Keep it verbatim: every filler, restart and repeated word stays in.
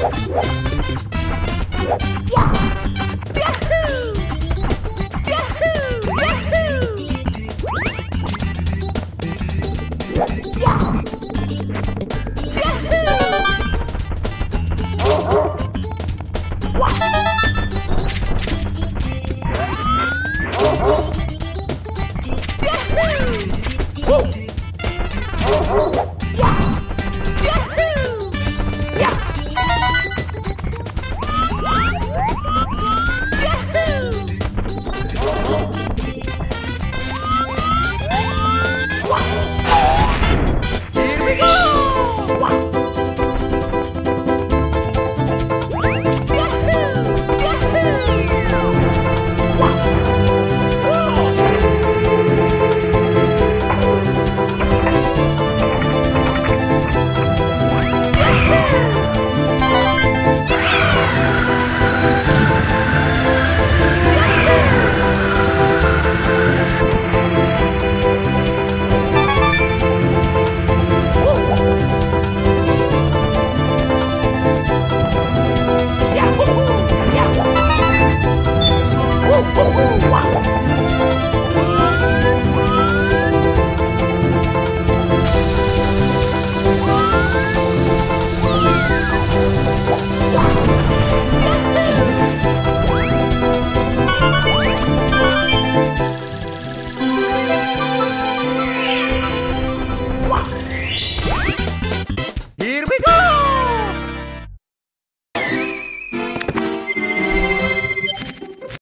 Yeah!